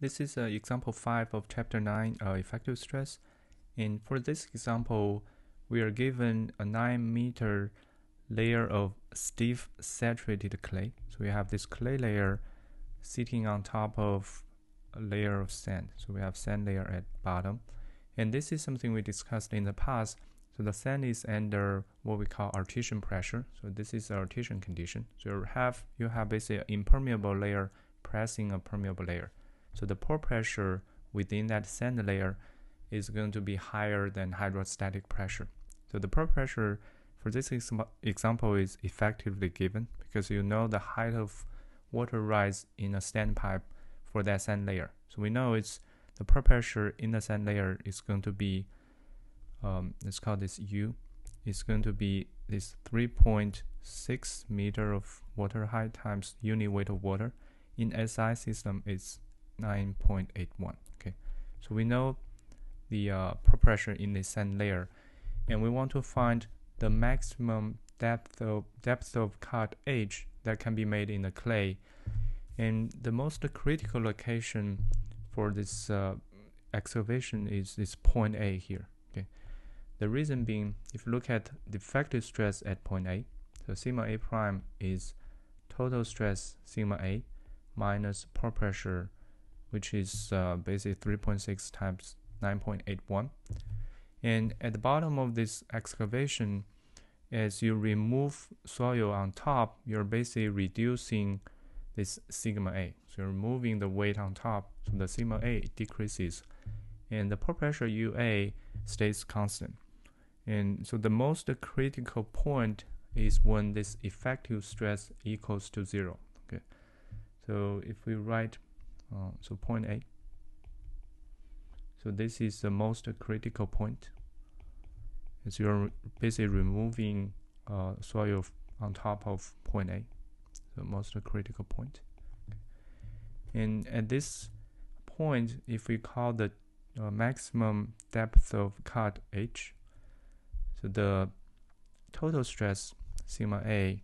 This is example 5 of chapter 9, effective stress. And for this example, we are given a 9-meter layer of stiff saturated clay. So we have this clay layer sitting on top of a layer of sand. So we have sand layer at bottom. And this is something we discussed in the past. So the sand is under what we call artesian pressure. So this is the artesian condition. So you have basically an impermeable layer pressing a permeable layer. So the pore pressure within that sand layer is going to be higher than hydrostatic pressure. So the pore pressure for this example is effectively given because you know the height of water rise in a standpipe for that sand layer. So we know it's the pore pressure in the sand layer is going to be, let's call this U, it's going to be this 3.6 meter of water height times unit weight of water. In SI system, it's 9.81. Okay, so we know the pore pressure in the sand layer, and we want to find the maximum depth of cut edge that can be made in the clay. And the most critical location for this excavation is this point A here. Okay, the reason being, if you look at the effective stress at point A, so sigma A prime is total stress sigma A minus pore pressure, which is basically 3.6 times 9.81. And at the bottom of this excavation, as you remove soil on top, you're basically reducing this sigma A. So you're removing the weight on top, so the sigma A decreases. And the pore pressure UA stays constant. And so the most critical point is when this effective stress equals to 0. Okay. So if we write so point A, so this is the most critical point, as you're basically removing soil on top of point A, the most critical point. And at this point, if we call the maximum depth of cut H, so the total stress sigma A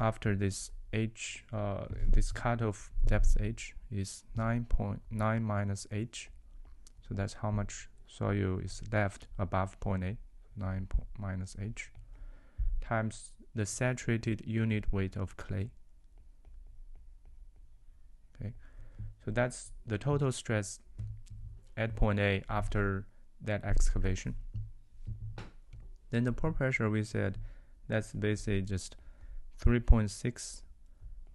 after this H, this cut of depth H is 9.9 minus H. So that's how much soil is left above point A, 9 minus H, times the saturated unit weight of clay. Okay, so that's the total stress at point A after that excavation. Then the pore pressure, we said that's basically just 3.6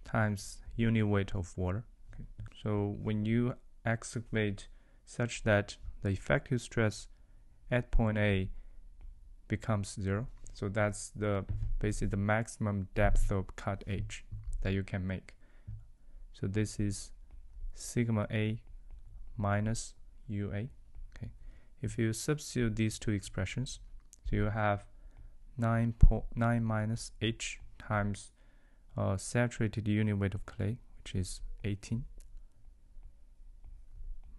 times unit weight of water. Okay. So when you excavate such that the effective stress at point A becomes 0, so that's the basically the maximum depth of cut H that you can make. So this is sigma A minus UA. Okay, if you substitute these two expressions, so you have 9 minus H times saturated unit weight of clay, which is 18,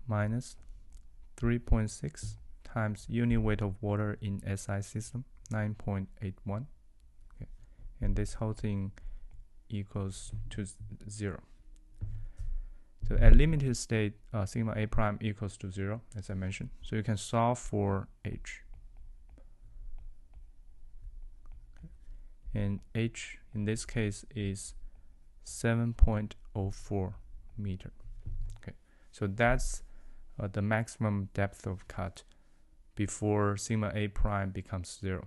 minus 3.6 times unit weight of water in SI system, 9.81. Okay. And this whole thing equals to 0. So at limited state, sigma A prime equals to 0, as I mentioned. So you can solve for H. And H in this case is 7.04 meter. Okay, so that's the maximum depth of cut before sigma A prime becomes 0.